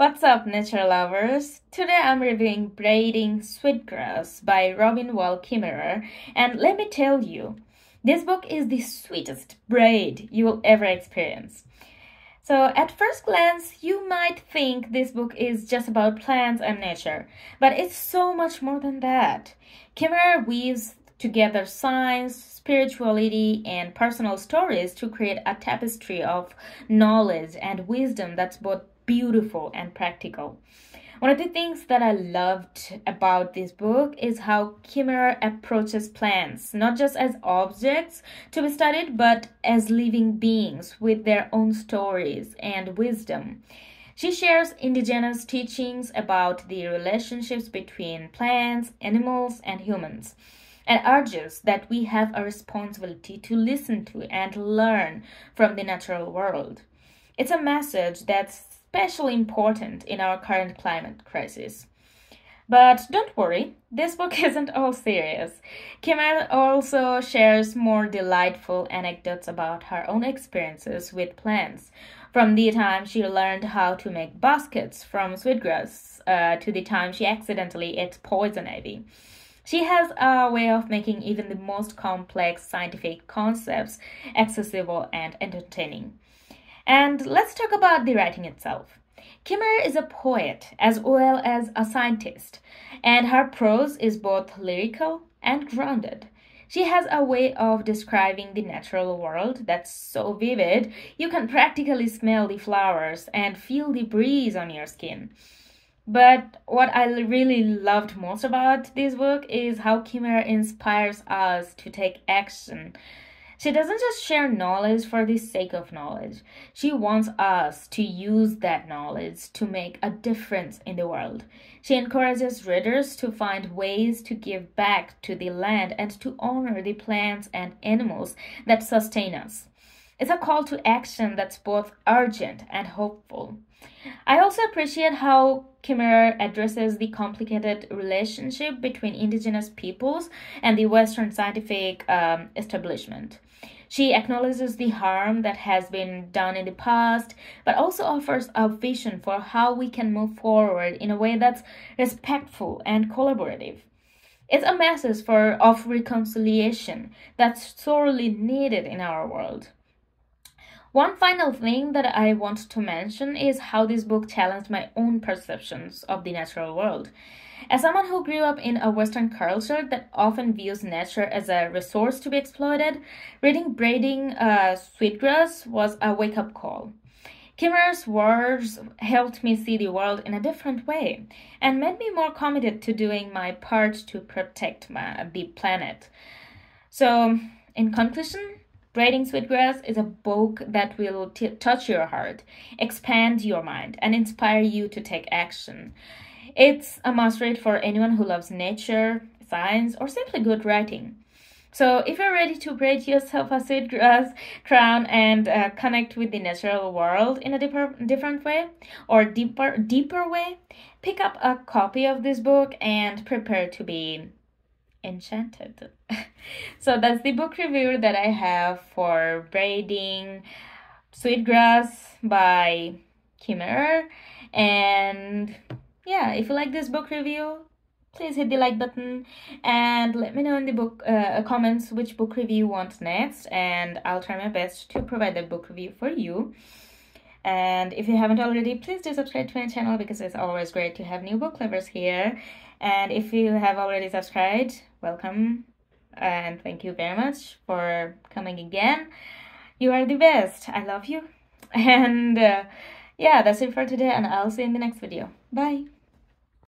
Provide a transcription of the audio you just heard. What's up, nature lovers? Today I'm reviewing Braiding Sweetgrass by Robin Wall Kimmerer, and let me tell you, this book is the sweetest braid you will ever experience. So at first glance, you might think this book is just about plants and nature, but it's so much more than that. Kimmerer weaves together science, spirituality, and personal stories to create a tapestry of knowledge and wisdom that's both beautiful and practical. One of the things that I loved about this book is how Kimmerer approaches plants, not just as objects to be studied, but as living beings with their own stories and wisdom. She shares indigenous teachings about the relationships between plants, animals, and humans, and urges that we have a responsibility to listen to and learn from the natural world. It's a message that's especially important in our current climate crisis. But don't worry, this book isn't all serious. Kimmerer also shares more delightful anecdotes about her own experiences with plants, from the time she learned how to make baskets from sweetgrass to the time she accidentally ate poison ivy. She has a way of making even the most complex scientific concepts accessible and entertaining. And let's talk about the writing itself. Kimmerer is a poet as well as a scientist, and her prose is both lyrical and grounded. She has a way of describing the natural world that's so vivid, you can practically smell the flowers and feel the breeze on your skin. But what I really loved most about this book is how Kimmerer inspires us to take action. She doesn't just share knowledge for the sake of knowledge. She wants us to use that knowledge to make a difference in the world. She encourages readers to find ways to give back to the land and to honor the plants and animals that sustain us. It's a call to action that's both urgent and hopeful. I also appreciate how Kimmerer addresses the complicated relationship between indigenous peoples and the Western scientific establishment. She acknowledges the harm that has been done in the past, but also offers a vision for how we can move forward in a way that's respectful and collaborative. It's a message of reconciliation that's sorely needed in our world. One final thing that I want to mention is how this book challenged my own perceptions of the natural world. As someone who grew up in a Western culture that often views nature as a resource to be exploited, reading Braiding Sweetgrass was a wake-up call. Kimmerer's words helped me see the world in a different way and made me more committed to doing my part to protect the planet. So, in conclusion, Braiding Sweetgrass is a book that will touch your heart, expand your mind, and inspire you to take action. It's a must-read for anyone who loves nature, science, or simply good writing. So if you're ready to braid yourself a sweetgrass crown and connect with the natural world in a different way, or deeper way, pick up a copy of this book and prepare to be enchanted. So that's the book review that I have for Braiding Sweetgrass by Kimmerer. And yeah, if you like this book review, please hit the like button and let me know in the comments which book review you want next, and I'll try my best to provide that book review for you. And if you haven't already, please do subscribe to my channel, because it's always great to have new book lovers here. And if you have already subscribed, welcome and thank you very much for coming again. You are the best. I love you. And yeah, that's it for today, and I'll see you in the next video. Bye.